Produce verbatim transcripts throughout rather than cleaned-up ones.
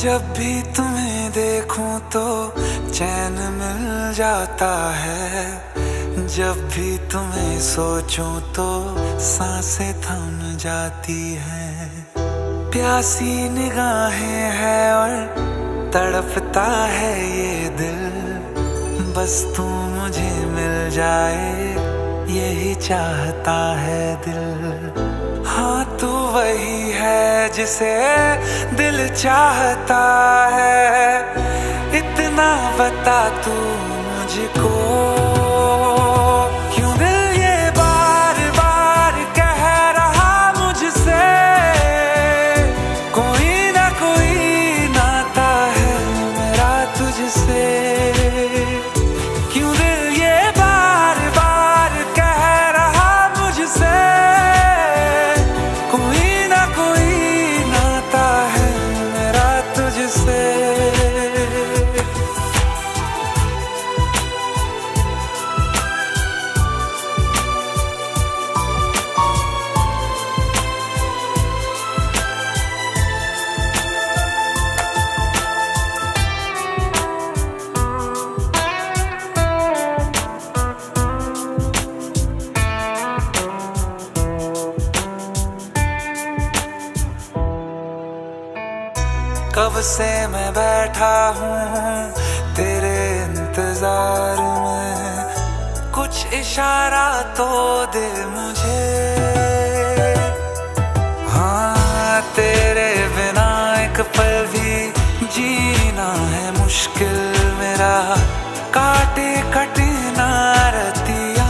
जब भी तुम्हें देखूं तो चैन मिल जाता है, जब भी तुम्हें सोचूं तो सांसें थम जाती हैं। प्यासी निगाहें हैं और तड़पता है ये दिल, बस तू मुझे मिल जाए यही चाहता है दिल। हाँ तू वही है जिसे दिल चाहता है, इतना बता तू मुझको क्यों दिल ये बार बार कह रहा मुझसे। कोई ना कोई नाता है मेरा तुझसे, क्यों दिल ये बार बार कह रहा मुझसे। कब से मैं बैठा हूँ तेरे इंतजार में, कुछ इशारा तो दे मुझे। हाँ तेरे बिना एक पल भी जीना है मुश्किल मेरा, काटे कटे ना रतिया।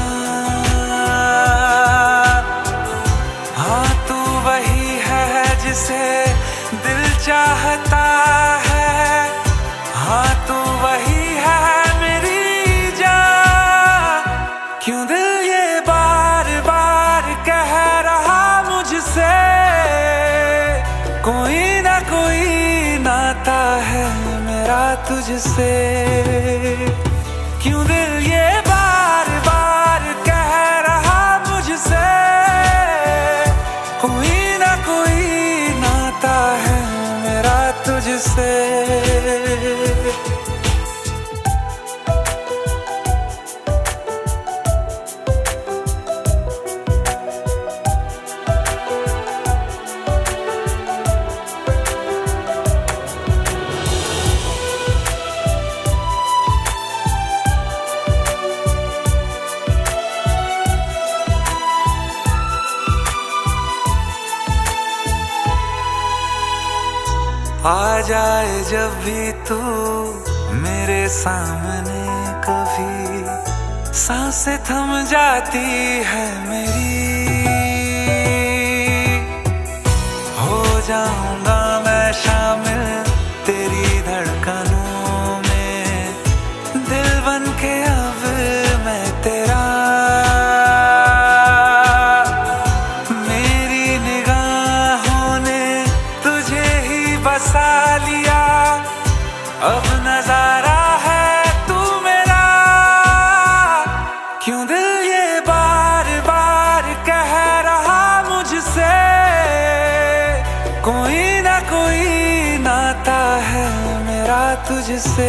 हाँ तू वही है जिसे दिल चाहता है, हाँ तू वही है मेरी जान। क्यों दिल ये बार बार कह रहा मुझसे, कोई ना कोई नाता है मेरा तुझसे। क्यों दिल ये बार बार कह रहा मुझसे, कोई ना कोई नाता है तुझसे। आ जाए जब भी तू मेरे सामने कभी, सांसें थम जाती है मेरी। हो जाऊंगा मैं शामिल तेरी धड़कनों में, दिल बन के अब मैं तेरा। मेरी निगाहों ने तुझे बसा लिया, अब नजारा है तू मेरा। क्यों दिल ये बार बार कह रहा मुझसे, कोई ना कोई नाता है मेरा तुझसे।